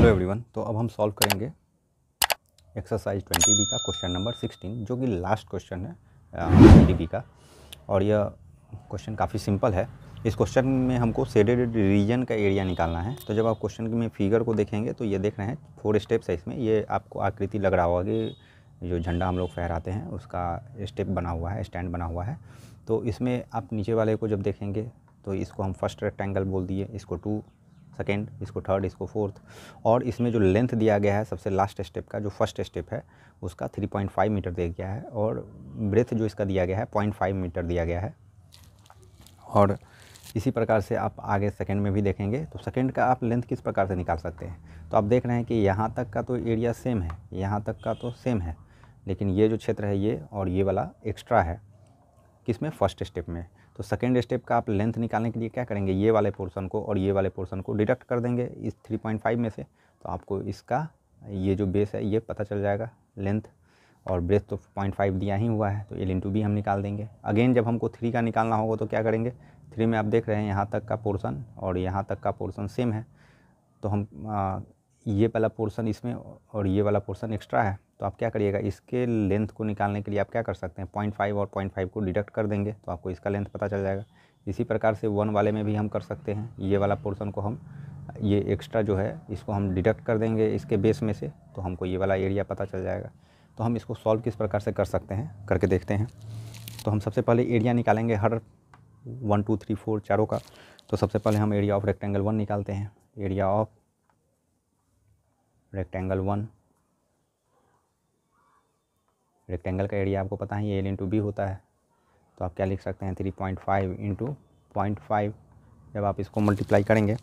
Hello everyone. तो अब हम सॉल्व करेंगे एक्सरसाइज 20B का क्वेश्चन नंबर 16 जो कि लास्ट क्वेश्चन है 20B का। और यह क्वेश्चन काफ़ी सिंपल है। इस क्वेश्चन में हमको शेडेड रीजन का एरिया निकालना है। तो जब आप क्वेश्चन में फिगर को देखेंगे तो ये देख रहे हैं 4 स्टेप्स है इसमें। ये आपको आकृति लग रहा होगा कि जो झंडा हम लोग फहराते हैं उसका स्टेप बना हुआ है, स्टैंड बना हुआ है। तो इसमें आप नीचे वाले को जब देखेंगे तो इसको हम फर्स्ट रेक्टेंगल बोल दिए, इसको 2 सेकेंड, इसको थर्ड, इसको फोर्थ। और इसमें जो लेंथ दिया गया है सबसे लास्ट स्टेप का, जो फर्स्ट स्टेप है उसका 3.5 मीटर दिया गया है और ब्रेथ जो इसका दिया गया है 0.5 मीटर दिया गया है। और इसी प्रकार से आप आगे सेकेंड में भी देखेंगे तो सेकेंड का आप लेंथ किस प्रकार से निकाल सकते हैं। तो आप देख रहे हैं कि यहाँ तक का तो एरिया सेम है, यहाँ तक का तो सेम है, लेकिन ये जो क्षेत्र है ये और ये वाला एक्स्ट्रा है किस में, फर्स्ट स्टेप में। तो सेकेंड स्टेप का आप लेंथ निकालने के लिए क्या करेंगे, ये वाले पोर्शन को और ये वाले पोर्शन को डिडक्ट कर देंगे इस 3.5 में से। तो आपको इसका ये जो बेस है ये पता चल जाएगा लेंथ, और ब्रेथ तो 0.5 दिया ही हुआ है तो L×B हम निकाल देंगे। अगेन जब हमको 3 का निकालना होगा तो क्या करेंगे, 3 में आप देख रहे हैं यहाँ तक का पोर्शन और यहाँ तक का पोर्शन सेम है, तो हम ये वाला पोर्शन इसमें और ये वाला पोर्शन एक्स्ट्रा है। तो आप क्या करिएगा, इसके लेंथ को निकालने के लिए आप क्या कर सकते हैं, 0.5 और 0.5 को डिडक्ट कर देंगे तो आपको इसका लेंथ पता चल जाएगा। इसी प्रकार से 1 वाले में भी हम कर सकते हैं, ये वाला पोर्शन को हम, ये एक्स्ट्रा जो है इसको हम डिडक्ट कर देंगे इसके बेस में से तो हमको ये वाला एरिया पता चल जाएगा। तो हम इसको सॉल्व किस प्रकार से कर सकते हैं करके देखते हैं। तो हम सबसे पहले एरिया निकालेंगे हर 1 2 3 4 चारों का। तो सबसे पहले हम एरिया ऑफ रेक्टेंगल 1 निकालते हैं। एरिया ऑफ रेक्टेंगल 1, रेक्टेंगल का एरिया आपको पता है ये L×B होता है, तो आप क्या लिख सकते हैं 3.5 × 0.5। जब आप इसको मल्टीप्लाई करेंगे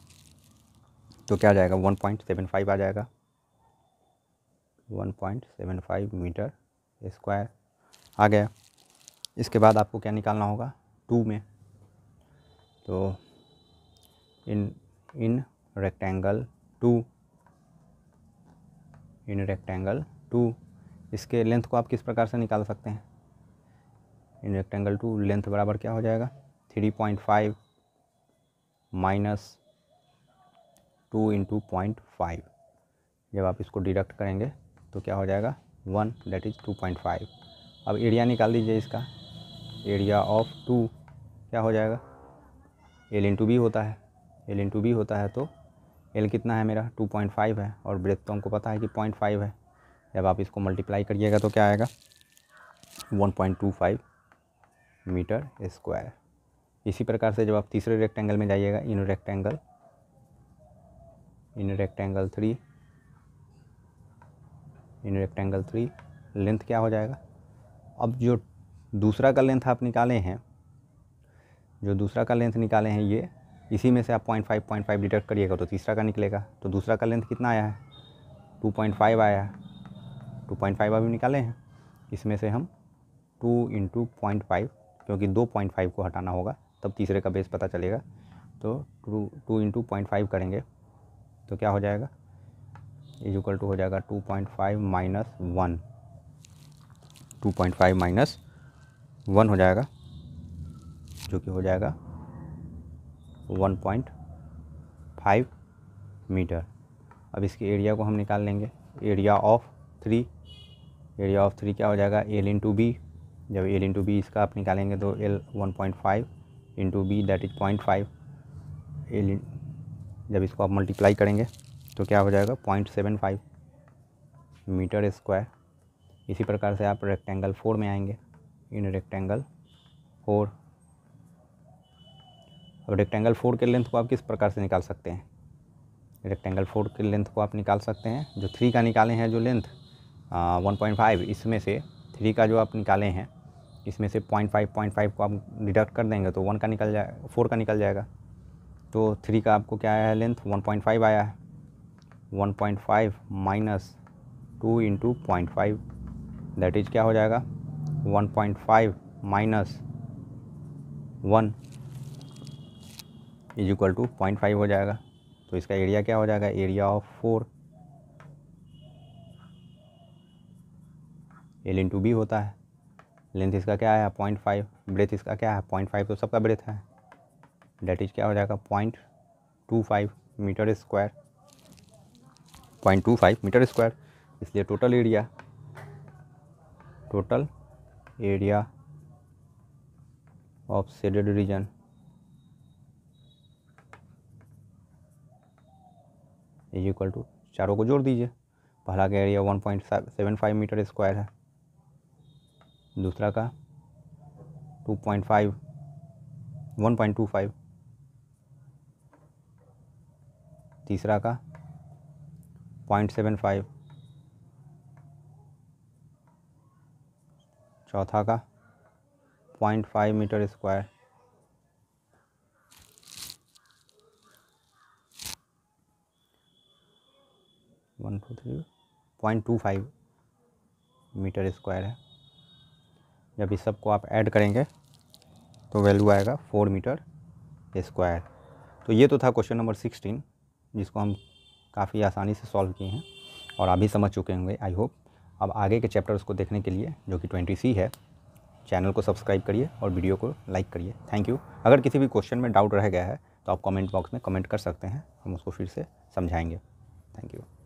तो क्या आ जाएगा, 1.75 आ जाएगा, 1.75 मीटर स्क्वायर आ गया। इसके बाद आपको क्या निकालना होगा 2 में। तो इन रेक्टेंगल 2, इन रेक्टेंगल 2 इसके लेंथ को आप किस प्रकार से निकाल सकते हैं, इन रेक्टेंगल 2 लेंथ बराबर क्या हो जाएगा, 3.5 माइनस 2 × 0.5। जब आप इसको डिडक्ट करेंगे तो क्या हो जाएगा 1, डेट इज़ 2.5। अब एरिया निकाल दीजिए इसका। एरिया ऑफ 2 क्या हो जाएगा, L×B होता है, L×B होता है तो L कितना है मेरा, 2.5 है और ब्रेथ तो हमको पता है कि 0.5 है। जब आप इसको मल्टीप्लाई करिएगा तो क्या आएगा 1.25 मीटर स्क्वायर। इसी प्रकार से जब आप तीसरे रेक्टेंगल में जाइएगा, in rectangle 3, in rectangle 3 length क्या हो जाएगा। अब जो दूसरा का लेंथ आप निकाले हैं, जो दूसरा का लेंथ निकाले हैं ये, इसी में से आप 0.5 डिडक्ट करिएगा तो तीसरा का निकलेगा। तो दूसरा का लेंथ कितना आया है, 2.5 आया है, 2.5 अभी निकाले हैं। इसमें से हम 2 × 0.5, क्योंकि 2.5 को हटाना होगा तब तीसरे का बेस पता चलेगा, तो 2 × 0.5 करेंगे तो क्या हो जाएगा, इक्वल टू हो जाएगा 2.5 माइनस 1, 2.5 माइनस 1 हो जाएगा, जो कि हो जाएगा 1.5 मीटर। अब इसके एरिया को हम निकाल लेंगे। एरिया ऑफ 3, एरिया ऑफ 3 क्या हो जाएगा, L×B। जब L×B इसका आप निकालेंगे तो L 1.5 × B, दैट इज 0.5। जब इसको आप मल्टीप्लाई करेंगे तो क्या हो जाएगा 0.75 मीटर स्क्वायर। इसी प्रकार से आप रेक्टेंगल 4 में आएंगे। इन रेक्टेंगल 4, अब रेक्टेंगल 4 के लेंथ को आप किस प्रकार से निकाल सकते हैं, रेक्टेंगल 4 के लेंथ को आप निकाल सकते हैं, जो 3 का निकाले हैं जो लेंथ 1.5, इसमें से 3 का जो आप निकाले हैं इसमें से 0.5 को आप डिडक्ट कर देंगे तो 1 का निकल जाएगा, 4 का निकल जाएगा। तो 3 का आपको क्या आया है लेंथ, 1.5 आया है, 1.5 माइनस 2 × 0.5, दैट इज क्या हो जाएगा 1.5 माइनस 1 इज इक्वल टू 0.5 हो जाएगा। तो इसका एरिया क्या हो जाएगा, एरिया ऑफ 4, L×B होता है, लेंथ इसका क्या है 0.5, ब्रेथ इसका क्या है 0.5, तो सबका ब्रेथ है, दैट इज क्या हो जाएगा 0.25 मीटर स्क्वायर। 0.25 मीटर स्क्वायर, इसलिए total area of shaded region is equal to, चारों को जोड़ दीजिए। पहला का एरिया 1.75 मीटर स्क्वायर है, दूसरा का 1.25, तीसरा का 0.75, चौथा का 0.5 metre square, one two three 0.25 metre square है। जब इस सबको आप ऐड करेंगे तो वैल्यू आएगा 4 मीटर स्क्वायर। तो ये तो था क्वेश्चन नंबर 16, जिसको हम काफ़ी आसानी से सॉल्व किए हैं और आप भी समझ चुके होंगे आई होप। अब आगे के चैप्टर्स को देखने के लिए, जो कि 20C है, चैनल को सब्सक्राइब करिए और वीडियो को लाइक करिए। Thank you. अगर किसी भी क्वेश्चन में डाउट रह गया है तो आप कमेंट बॉक्स में कमेंट कर सकते हैं, हम उसको फिर से समझाएंगे। Thank you.